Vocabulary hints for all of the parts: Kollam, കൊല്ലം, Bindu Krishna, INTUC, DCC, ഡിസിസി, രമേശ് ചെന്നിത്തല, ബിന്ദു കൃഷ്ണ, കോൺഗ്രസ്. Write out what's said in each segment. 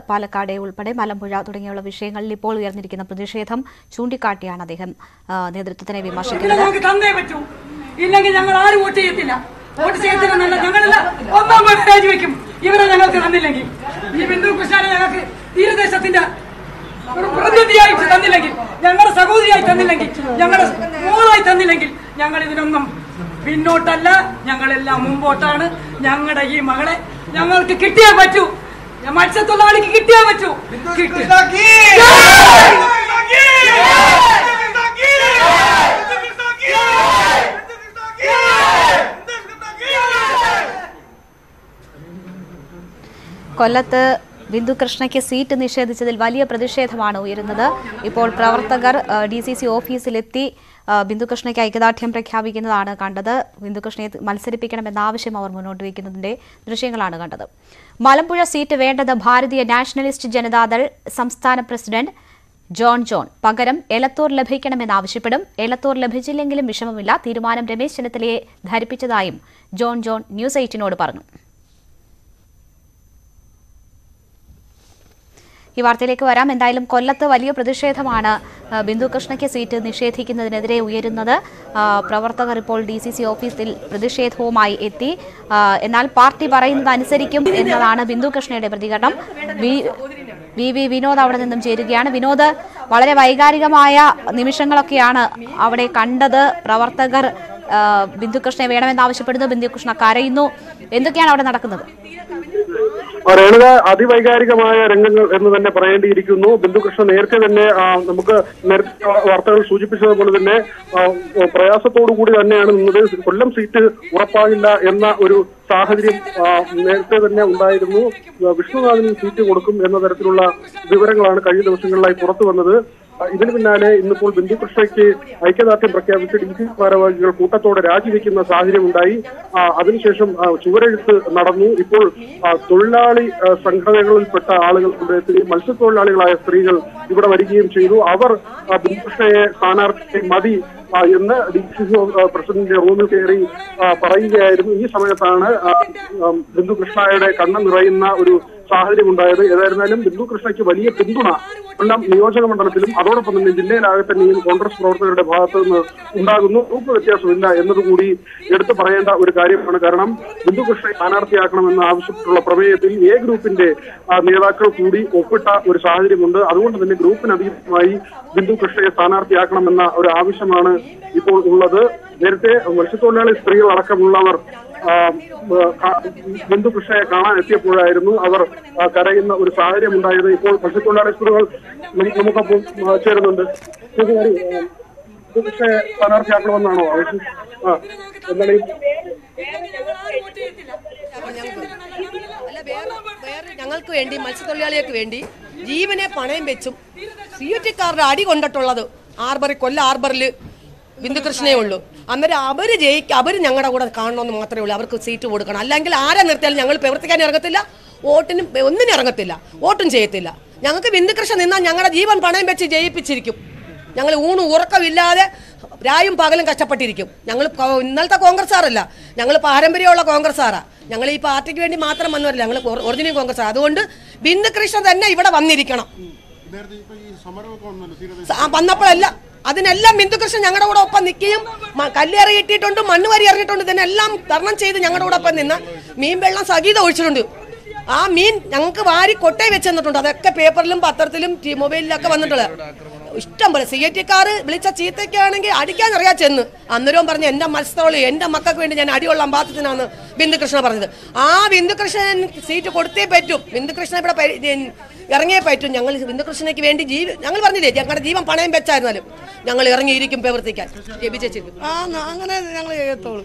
Palakade Ulpade, Malampuja, Turinga Vishang, Lipol, Yarnik in the Pradesham, Chundi Katiana, they him neither to the Navy Mashi. What is it? Oh, Mamma, I wake him. Even another Handelagi. Even Bindu Krishna, here there's something that Younger I'm not sure what you can do. It's not good. It's Bindu Krishna ke seat nishedhichathil valiya pratishedhamanu uyarundathu. Ippol pravartakar DCC ഓഫീസിലെത്തി Bindu Krishna ke ഐക്യദാർഢ്യം പ്രഖ്യാപിക്കുന്നതാണ് കണ്ടത്. Bindu Krishna മത്സരിപ്പിക്കണമെന്ന ആവശ്യം അവർ മുന്നോട്ട് വെക്കുന്നതിന്റെ ദൃശ്യങ്ങളാണ് കണ്ടത്. Malampuzha seat വേണ്ടത് ഭാരതീയ nationalist Janata Dal സംസ്ഥാന president John പകരം എലത്തൂർ ലഭിക്കണമെന്ന് ആവശ്യപ്പെടും. എലത്തൂർ ലഭിച്ചില്ലെങ്കിലും വിഷമമില്ല. തീരുമാനം രമേശ് ചെന്നിത്തലയെ ധരിപ്പിച്ചതായും ജോൺ ന്യൂസ് 18നോട് പറഞ്ഞു. ഈ വാർത്തയിലേക്ക് വരാം. എന്തായാലും കൊല്ലത്ത് വലിയ പ്രതിഷേധമാണ് ബിന്ദു കൃഷ്ണയ്ക്ക് സീറ്റ് നിഷേധിക്കുന്നതിനെതിരെ ഉയരുന്നത്. പ്രവർത്തകർ ഇപ്പോൾ ഡിസിസി ഓഫീസിൽ പ്രതിഷേധവുമായി എത്തി. എന്നാൽ പാർട്ടി പറയുന്നത് അനുസരിക്കും എന്നാണ് ബിന്ദു കൃഷ്ണയുടെ പ്രതികരണം. വി വിനോദ് അവിടെ നിന്നും ചേരുകയാണ്. വിനോദ്, വളരെ വൈകാരികമായ നിമിഷങ്ങളൊക്കെയാണ് അവിടെ കണ്ടത്. പ്രവർത്തകർ ബിന്ദു കൃഷ്ണയെ വേണമെന്ന് ആവശ്യപ്പെടുന്നു, ബിന്ദു കൃഷ്ണ കരയുന്നു. എന്തൊക്കെയാണ് അവിടെ നടക്കുന്നത്? Adivagarikamaya and the Parandi Rikuno, Bindu Krishna Airtel and Namuka Vartal Sujipisa Bulane, Prayasa Toru and Kollam seat, Wapala, Emma Uru, Sahari, Nertel and Namba, Vishnu seat, Wokum, another Tula, Viverang and Kayaka, the single life for another. Even in the full Bindu Krishna, I can attend wherever your Kota Toda Raji in the Sahari Mundai, Administration, Suverage Nadamu, Ipol, Sankhal Pata Alagal multiple alias region, you would have a game Chiru, our Bindu Sanar Madi, in the President Roman Kerry, Parai Samatana, Bindu Krishna, Kanam Raina Uru Sahari Mundai, Bindu Krishna Vali Pinduna, and Neojaman film, a lot of the Nigerian and Congress Proter Department, Undaguno, and the Guri, Yet the Paranda Urikari Panakaram, Bindu Krishna Anarchiakram and Avsula Pravay. A group in the Nevaka, Pudi, Okota, or Sahari Munda, other one than the group in Adivai, Bindu Krishna, Sanar, Tiakamana, or Avishamana, Ipo Ulada, Verte, Versatona is three Lakamulla, Bindu Krishna, Kana, Ethiopura, our Karain, or Sahari Munda, Ipo, Versatona is Pural, Chairman. Sanar Tiakamana. ഞങ്ങൾക്ക് വേണ്ടി മത്സ്യത്തൊഴിലാളികൾക്ക് വേണ്ടി ജീവനെ പണയം വെച്ചും സിയുറ്റിക്കാരുടെ അടി കൊണ്ടിട്ടുള്ളത് ആർബറി കൊല്ലാർബറിൽ ബിന്ദുകൃഷ്ണേ ഉള്ളൂ. അന്നേരം അവര് ജയിക്കും, അവര് ഞങ്ങളുടെ കൂടെ കാണണമെന്ന് മാത്രമേ ഉള്ളൂ. അവർക്ക് സീറ്റ് കൊടുക്കണം, അല്ലെങ്കിൽ ആരെ നിർത്തിയാലും ഞങ്ങൾ പ്രവർത്തിക്കാൻ ഇറങ്ങത്തില്ല, വോട്ടിനും ഒന്നിനും ഇറങ്ങത്തില്ല, വോട്ടും ചെയ്യത്തില്ല. ഞങ്ങൾക്ക് ബിന്ദുകൃഷ്ണ നിന്നാൽ ഞങ്ങളുടെ ജീവൻ പണയം വെച്ച് ജയിപ്പിച്ചിരിക്കും. ഞങ്ങൾ ഊണും ഉറക്കമില്ലാതെ രായും പകലും കഷ്ടപ്പെട്ടിരിക്കും. ഞങ്ങൾ ഇന്നലത്തെ കോൺഗ്രസ് ആരല്ല, ഞങ്ങൾ പാരമ്പര്യമുള്ള കോൺഗ്രസ് ആരാ. ഞങ്ങൾ ഈ പാർട്ടിക്ക് വേണ്ടി മാത്രം വന്നവരല്ല, ഞങ്ങൾ ഒറിജിനൽ കോൺഗ്രസ്. അതുകൊണ്ട് ബിന്ദു കൃഷ്ണ തന്നെ ഇവിടെ വന്നിരിക്കണം. വന്നപ്പോഴല്ല, അതിനെല്ലാം ബിന്ദു കൃഷ്ണ ഞങ്ങളുടെ കൂടെ ഒപ്പം നിൽക്കുകയും കല്ലേറി ഇട്ടിട്ടുണ്ട്, മണ്ണ് വരി എറിഞ്ഞിട്ടുണ്ട്, ഇതിനെല്ലാം തരണം ചെയ്ത് ഞങ്ങളുടെ കൂടെ ഒപ്പം നിന്ന് മീൻ വെള്ളം സഹിതം ഒഴിച്ചിട്ടുണ്ട്. ആ മീൻ ഞങ്ങൾക്ക് വാരി കൊട്ടയെ വെച്ച് തന്നിട്ടുണ്ട്. അതൊക്കെ പേപ്പറിലും പത്രത്തിലും മൊബൈലിലൊക്കെ വന്നിട്ടുള്ള ഇഷ്ടംപോലെ സിഗറ്റിക്കാർ വിളിച്ച ചീത്തയ്ക്ക് ആണെങ്കിൽ അടിക്കാൻ അറിയാ ചെന്ന് അന്നേരവും പറഞ്ഞ് എൻ്റെ മത്സരത്തോളി എൻ്റെ മക്കൾക്ക് വേണ്ടി ഞാൻ അടികൊള്ളാൻ ബാധ്യതനാണ് ബിന്ദുകൃഷ്ണ പറഞ്ഞത്. ആ ബിന്ദുകൃഷ്ണൻ സീറ്റ് കൊടുത്തേ പറ്റും, ബിന്ദുകൃഷ്ണ ഇവിടെ ഇറങ്ങിയേ പറ്റും. ഞങ്ങൾ ബിന്ദുകൃഷ്ണയ്ക്ക് വേണ്ടി ഞങ്ങൾ പറഞ്ഞില്ലേ ഞങ്ങളുടെ ജീവൻ പണയം വെച്ചായിരുന്നാലും ഞങ്ങൾ ഇറങ്ങിയിരിക്കും പ്രവർത്തിക്കാൻ. ജപിച്ചേച്ചിരിക്കും ആ അങ്ങനെ ഞങ്ങൾ ചെയ്യത്തോളൂ,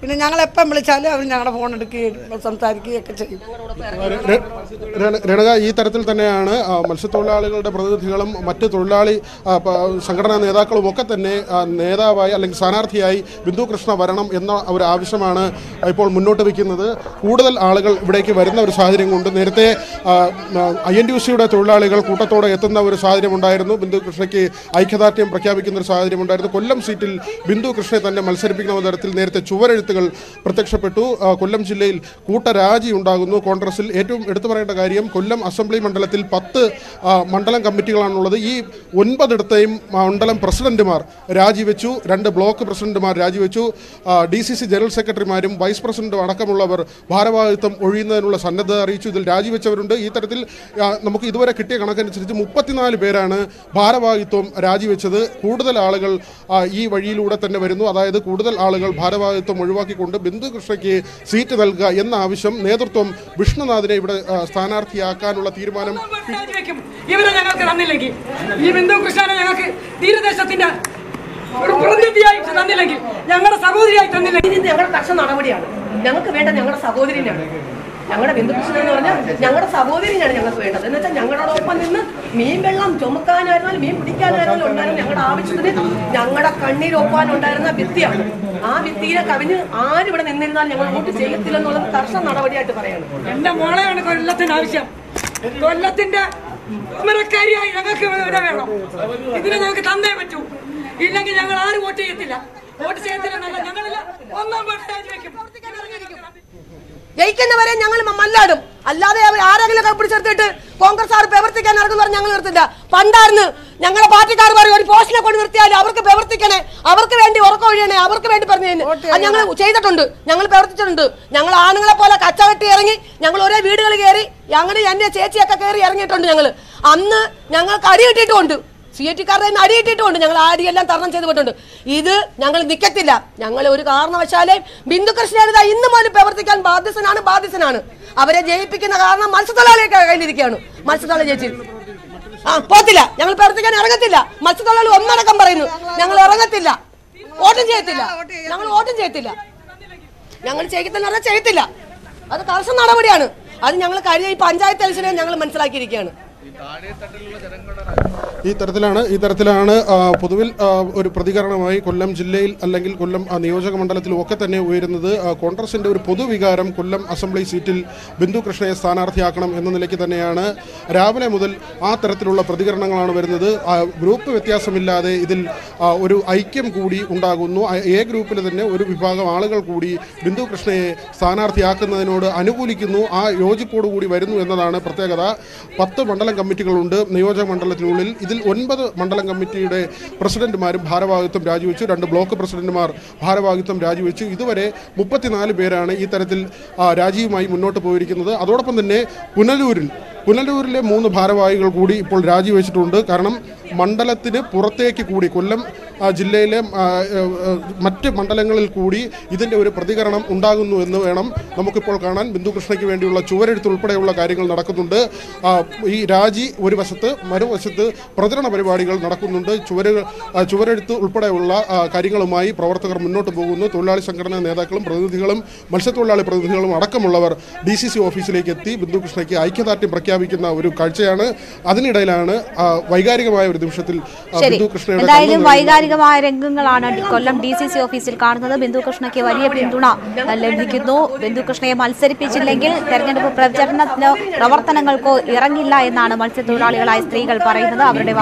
പിന്നെ ഞങ്ങൾ എപ്പം വിളിച്ചാലും അവർ ഞങ്ങളുടെ ഫോൺ എടുക്കുകയും സംസാരിക്കുകയൊക്കെ ചെയ്യും. രണക, ഈ തരത്തിൽ തന്നെയാണ് മത്സ്യത്തൊഴിലാളികളുടെ പ്രതിനിധികളും മറ്റ് തൊഴിലാളി സംഘടനാ നേതാക്കളും ഒക്കെ തന്നെ നേതാവായി അല്ലെങ്കിൽ സ്ഥാനാർത്ഥിയായി ബിന്ദു കൃഷ്ണ വരണം എന്ന ഒരു ആവശ്യമാണ് ഇപ്പോൾ മുന്നോട്ട് വയ്ക്കുന്നത്. കൂടുതൽ ആളുകൾ ഇവിടേക്ക് വരുന്ന ഒരു സാഹചര്യം കൊണ്ട് നേരത്തെ INTUCയുടെ തൊഴിലാളികൾ കൂട്ടത്തോടെ എത്തുന്ന ഒരു സാഹചര്യമുണ്ടായിരുന്നു. ബിന്ദു കൃഷ്ണയ്ക്ക് ഐക്യദാർഢ്യം പ്രഖ്യാപിക്കുന്ന ഒരു സാഹചര്യമുണ്ടായിരുന്നു. കൊല്ലം സീറ്റിൽ ബിന്ദു കൃഷ്ണയെ തന്നെ മത്സരിപ്പിക്കണമെന്ന തരത്തിൽ നേരത്തെ ചുവരെഴുത്ത് പ്രത്യക്ഷപ്പെട്ടു. കൊല്ലം ജില്ലയിൽ കൂട്ടരാജി ഉണ്ടാകുന്നു കോൺഗ്രസിൽ. ഏറ്റവും എടുത്തു പറയേണ്ട കാര്യം കൊല്ലം അസംബ്ലി മണ്ഡലത്തിൽ 10 മണ്ഡലം കമ്മിറ്റികളാണുള്ളത്. ഈ 9 മണ്ഡലം പ്രസിഡന്റുമാർ രാജിവെച്ചു, 2 ബ്ലോക്ക് പ്രസിഡന്റുമാർ രാജിവെച്ചു. DCC ജനറൽ സെക്രട്ടറിമാരും വൈസ് പ്രസിഡന്റും അടക്കമുള്ളവർ ഭാരവാഹിത്വം ഒഴിയുന്നതിനുള്ള സന്നദ്ധത അറിയിച്ചു. ഇതിൽ രാജിവെച്ചവരുണ്ട്. ഈ തരത്തിൽ നമുക്ക് ഇതുവരെ കിട്ടിയ കണക്കനുസരിച്ച് 34 പേരാണ് ഭാരവാഹിത്വം രാജിവെച്ചത്. കൂടുതൽ ആളുകൾ ഈ വഴിയിലൂടെ തന്നെ വരുന്നു. അതായത് കൂടുതൽ ആളുകൾ ഭാരവാഹിത്വം ൊണ്ട് ബിന്ദു കൃഷ്ണയ്ക്ക് സീറ്റ് നൽകുക എന്ന ആവശ്യം നേതൃത്വം വിഷ്ണുനാഥിനെ ഇവിടെ സ്ഥാനാർത്ഥിയാക്കാനുള്ള തീരുമാനം. ഇവരെ ഞങ്ങൾക്ക് തന്നില്ലെങ്കിൽ, ഈ ബിന്ദു കൃഷ്ണനെ ഞങ്ങൾക്ക് തീരദേശത്തിന്റെ ഒരു പ്രതിനിധിയായി തന്നില്ലെങ്കിൽ, ഞങ്ങളുടെ സഹോദരിയായി തന്നില്ലെങ്കിൽ, ഞങ്ങളുടെ കർശന നടപടിയാണ്. ഞങ്ങൾക്ക് വേണ്ട ഞങ്ങളുടെ സഹോദരിയാണ്, ഞങ്ങളുടെ ബിന്ദു കൃഷ്ണൻ എന്ന് പറഞ്ഞാൽ ഞങ്ങളുടെ സഹോദരിയാണ് ഞങ്ങൾക്ക് വേണ്ടത്. എന്ന് വെച്ചാൽ ഞങ്ങളോടൊപ്പം നിന്ന് മീൻ വെള്ളം ചുമക്കാനായിരുന്നാലും മീൻ പിടിക്കാനായിരുന്നാലും ഉണ്ടായിരുന്നു. ഞങ്ങളുടെ ആവശ്യത്തിന് ഞങ്ങളുടെ കണ്ണീരൊപ്പാനുണ്ടായിരുന്ന ഭിത്തിയാണ്. ആ ഭിത്തിയിലെ കവിഞ്ഞ് ആരിവിടെ നിന്നിരുന്നാലും ഞങ്ങൾ വോട്ട് ചെയ്യത്തില്ലെന്നുള്ളത് കർശന നടപടിയായിട്ട് പറയാണ്. എന്റെ മോളെയാണ് കൊല്ലത്തിന് ആവശ്യം. കൊല്ലത്തിന്റെ ഉമരക്കാരിയായി ഞങ്ങൾക്ക് വേണം. ഇതിന് ഞങ്ങൾക്ക് തന്നേ പറ്റൂ. ഇല്ലെങ്കിൽ ഞങ്ങൾ ആരും വോട്ട് ചെയ്യത്തില്ല. വോട്ട് ചെയ്യത്തില്ലെന്നല്ല, ഞങ്ങളെല്ലാം ഒന്നാം പാർട്ടി ജയിക്കുന്നവരെ ഞങ്ങൾ മല്ലാടും. അല്ലാതെ അവർ ആരെങ്കിലും കൈപ്പിടിച്ചെടുത്തിട്ട് കോൺഗ്രസ് ആർ പ്രവർത്തിക്കാൻ ആർക്കും പറഞ്ഞാൽ ഞങ്ങൾ നിർത്തില്ല. പണ്ടായിരുന്നു ഞങ്ങളുടെ പാർട്ടിക്കാർ പറയും ഒരു പോസ്റ്റിനെ കൊണ്ട് നിർത്തിയാലും അവർക്ക് പ്രവർത്തിക്കണേ, അവർക്ക് വേണ്ടി ഉറക്കം ഒഴിയണേ, അവർക്ക് വേണ്ടി പറഞ്ഞു തന്നെ. ഞങ്ങൾ ചെയ്തിട്ടുണ്ട്, ഞങ്ങൾ പ്രവർത്തിച്ചിട്ടുണ്ട്. ഞങ്ങൾ ആണുങ്ങളെ പോലെ കച്ചവെട്ടി ഇറങ്ങി, ഞങ്ങൾ ഒരേ വീടുകൾ കയറി, അങ്ങനെ എൻ്റെ ചേച്ചിയൊക്കെ കയറി ഇറങ്ങിയിട്ടുണ്ട്. ഞങ്ങൾ അന്ന് ഞങ്ങൾക്ക് അടിയിട്ടിട്ടുണ്ട്, CAT-ക്കാരുടെ തന്നെ അടിയിട്ടിട്ടുണ്ട്. ഞങ്ങൾ അടിയെല്ലാം തരണം ചെയ്ത് പോയിട്ടുണ്ട്. ഇത് ഞങ്ങൾ നിൽക്കത്തില്ല. ഞങ്ങൾ ഒരു കാരണവശാലേ ബിന്ദു കൃഷ്ണ ഇന്ന് പോലും പ്രവർത്തിക്കാൻ ബാധ്യസ്ഥനാണ്. അവരെ ജയിപ്പിക്കുന്ന കാരണം മത്സ്യത്തൊഴിലാളിയൊക്കെ കയ്യിലിരിക്കുകയാണ്. മത്സ്യത്തൊഴിലാളി ജയിച്ചു പോത്തില്ല, ഞങ്ങൾ പ്രവർത്തിക്കാൻ ഇറങ്ങത്തില്ല. മത്സ്യത്തൊഴിലാളി ഒന്നടക്കം പറയുന്നു, ഞങ്ങൾ ഇറങ്ങത്തില്ല, വോട്ടും ചെയ്യത്തില്ല. ഞങ്ങൾ വോട്ടും ചെയ്യത്തില്ല, ഞങ്ങൾ ചെയ്യത്തില്ല. അത് കർശന നടപടിയാണ്. അത് ഞങ്ങൾ കഴിഞ്ഞ ഈ പഞ്ചായത്ത് ഇലക്ഷനെ ഞങ്ങൾ മനസ്സിലാക്കിയിരിക്കുകയാണ്. ഈ തരത്തിലാണ് പൊതുവിൽ ഒരു പ്രതികരണമായി കൊല്ലം ജില്ലയിൽ അല്ലെങ്കിൽ കൊല്ലം നിയോജക മണ്ഡലത്തിലും ഒക്കെ തന്നെ ഉയരുന്നത്. കോൺഗ്രസിൻ്റെ ഒരു പൊതുവികാരം കൊല്ലം അസംബ്ലി സീറ്റിൽ ബിന്ദു കൃഷ്ണയെ സ്ഥാനാർത്ഥിയാക്കണം എന്ന നിലയ്ക്ക് തന്നെയാണ്. രാവിലെ മുതൽ ആ തരത്തിലുള്ള പ്രതികരണങ്ങളാണ് വരുന്നത്. ഗ്രൂപ്പ് വ്യത്യാസമില്ലാതെ ഇതിൽ ഒരു ഐക്യം കൂടി ഉണ്ടാകുന്നു. A ഗ്രൂപ്പിൽ തന്നെ ഒരു വിഭാഗം ആളുകൾ കൂടി ബിന്ദു കൃഷ്ണയെ സ്ഥാനാർത്ഥിയാക്കുന്നതിനോട് അനുകൂലിക്കുന്നു, ആ യോജിപ്പോടുകൂടി വരുന്നു എന്നതാണ് പ്രത്യേകത. 10 മണ്ഡലം കമ്മിറ്റികളുണ്ട് നിയോജക മണ്ഡലത്തിനുള്ളിൽ. ഇതിൽ 9 മണ്ഡലം കമ്മിറ്റിയുടെ പ്രസിഡന്റുമാരും ഭാരവാഹിത്വം രാജിവെച്ചു, 2 ബ്ലോക്ക് പ്രസിഡന്റുമാർ ഭാരവാഹിത്വം രാജിവെച്ചു. ഇതുവരെ 34 പേരാണ് ഈ തരത്തിൽ രാജിയുമായി മുന്നോട്ട് പോയിരിക്കുന്നത്. അതോടൊപ്പം തന്നെ പുനലൂരിലെ 3 ഭാരവാഹികൾ കൂടി ഇപ്പോൾ രാജിവെച്ചിട്ടുണ്ട്. കാരണം മണ്ഡലത്തിന് പുറത്തേക്ക് കൂടി കൊല്ലം ജില്ലയിലെ മറ്റ് മണ്ഡലങ്ങളിൽ കൂടി ഇതിൻ്റെ ഒരു പ്രതികരണം ഉണ്ടാകുന്നു എന്ന് വേണം നമുക്കിപ്പോൾ കാണാൻ. ബിന്ദു കൃഷ്ണയ്ക്ക് വേണ്ടിയുള്ള ചുവരെഴുത്ത് ഉൾപ്പെടെയുള്ള കാര്യങ്ങൾ നടക്കുന്നുണ്ട്. ഈ രാജി ഒരു വശത്ത്, മറുവശത്ത് പ്രചരണ പരിപാടികൾ നടക്കുന്നുണ്ട്. ചുവരെഴുത്ത് ഉൾപ്പെടെയുള്ള കാര്യങ്ങളുമായി പ്രവർത്തകർ മുന്നോട്ട് പോകുന്നു. തൊഴിലാളി സംഘടനാ നേതാക്കളും പ്രതിനിധികളും മത്സ്യത്തൊഴിലാളി പ്രതിനിധികളും അടക്കമുള്ളവർ DCC ഓഫീസിലേക്ക് എത്തി ബിന്ദു കൃഷ്ണയ്ക്ക് ഐക്യദാർഢ്യം പ്രഖ്യാപിക്കുന്ന ഒരു കാഴ്ചയാണ്. അതിനിടയിലാണ് വൈകാരികമായ ഒരു നിമിഷത്തിൽ ബിന്ദു കൃഷ്ണയുടെ എന്തായാലും വൈകാരികമായ രംഗങ്ങളാണ് കൊല്ലം DCC ഓഫീസിൽ കാണുന്നത്. ബിന്ദു കൃഷ്ണയ്ക്ക് വലിയ പിന്തുണ ലഭിക്കുന്നു. ബിന്ദു കൃഷ്ണയെ മത്സരിപ്പിച്ചില്ലെങ്കിൽ തെരഞ്ഞെടുപ്പ് പ്രചരണത്തിനോ പ്രവർത്തനങ്ങൾക്കോ ഇറങ്ങില്ല എന്നാണ് മത്സ്യത്തൊഴിലാളികളായ സ്ത്രീകൾ പറയുന്നത്. അവരുടെ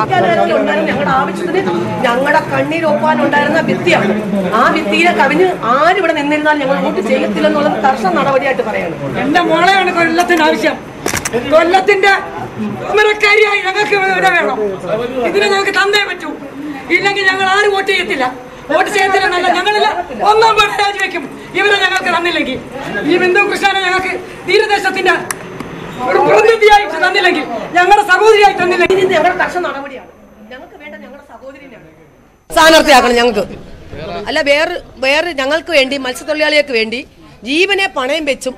ഞങ്ങളുടെ കണ്ണീരൊപ്പാനുണ്ടായിരുന്ന ഭിത്തിയാണ്. ആ ഭിത്തിയിലെ കവിഞ്ഞ് ആരിവിടെ നിന്നിരുന്നാൽ ഞങ്ങൾ വോട്ട് ചെയ്യത്തില്ലെന്നുള്ളത് കർശന നടപടിയായിട്ട് പറയാണ്. എന്റെ മോളെയാണ് കൊല്ലത്തിന് ആവശ്യം. കൊല്ലത്തിന്റെ ഉമരക്കാരിയായി ഞങ്ങൾക്ക് വേണം. ഇതിന് ഞങ്ങൾക്ക് തന്നേ പറ്റൂ. ഇല്ലെങ്കിൽ ഞങ്ങൾ ആരും വോട്ട് ചെയ്യത്തില്ല. വോട്ട് ചെയ്യത്തില്ലെന്നല്ല, ഞങ്ങളെല്ലാം ഒന്നാം പാർട്ടി രാജിവെക്കും. ഇവരെ ഞങ്ങൾക്ക് തന്നില്ലെങ്കിൽ, ഈ ബിന്ദു കൃഷ്ണനെ ഞങ്ങൾക്ക് തീരദേശത്തിന്റെ ഒരു പ്രതിനിധിയായി തന്നില്ലെങ്കിൽ, ഞങ്ങളുടെ സഹോദരിയായി തന്നില്ലെങ്കിൽ, ഞങ്ങളുടെ കർശന നടപടിയാണ്. ഞങ്ങൾക്ക് വേണ്ട ഞങ്ങളുടെ സഹോദരിയാണ് സ്ഥാനാർത്ഥിയാക്കണം. ഞങ്ങൾക്ക് അല്ല വേറെ ഞങ്ങൾക്ക് വേണ്ടി മത്സ്യത്തൊഴിലാളികൾക്ക് വേണ്ടി ജീവനെ പണയം വെച്ചും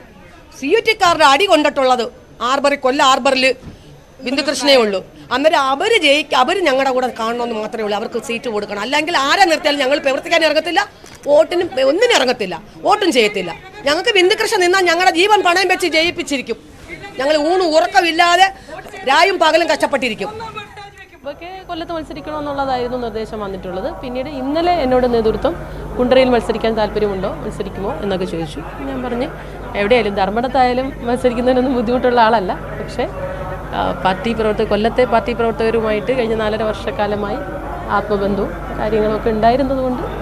CAT-ക്കാരുടെ അടി കൊണ്ടിട്ടുള്ളത് കൊല്ല ആർബറിൽ ബിന്ദു കൃഷ്ണയേ ഉള്ളൂ. അന്നേരം അവർ ഞങ്ങളുടെ കൂടെ കാണണമെന്ന് മാത്രമേ ഉള്ളൂ. അവർക്ക് സീറ്റ് കൊടുക്കണം. അല്ലെങ്കിൽ ആരെ നിർത്തിയാലും ഞങ്ങൾ പ്രവർത്തിക്കാൻ ഇറങ്ങത്തില്ല, Vote in Narangatilla, vote in Jetilla. Yanka Bindu Krishna in Yanga, even Panambechi J. Pichiriku. Yanga Unu, Worka Villa, Rayam Pagal and Kachapatiriku. Kollathol Sirikan Nola, I don't know the Shaman the Tola, Pineda, Indale, and Noda Nedurto, Kundrail Masirikan Alperimundo, Masirikimo, and Nagashushu. Number every day in the Armada Thailand, Masirikan and Muduta Lala, Patti Proto Collate, Patti Proto Rumite, Ajanala or Shakalamai, Apo Bandu, carrying a can died in the window.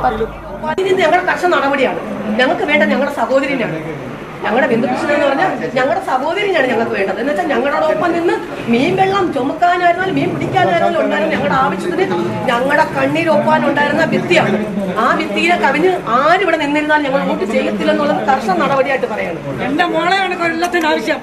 What is the ever person on our dear? Younger Veta, younger Sabodin, younger Bindu Krishna, younger Sabodin, and younger Veta, and that's a younger open in the mean Belam, Jomaka, and mean Putika, and younger Avish, younger Kandi Ropan, and Diana Vithia. Ah, Vithia, Kavin, I even in the never would say it till another person on our dear to Paran. And the Mona and Latin Avisha.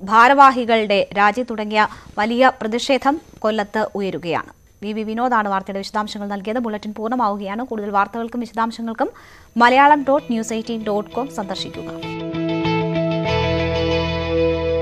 Bharavahigal De, Raji Tudanga, Valia Pradesham, Kolata Urugiana. We know that our Vishadamshangal Nalkiya, the bulletin Purnam Augiyanu, Kudal Varthavalkkum Vishadamshangalkkum Malayalam.news18.com Sandarshikkuka.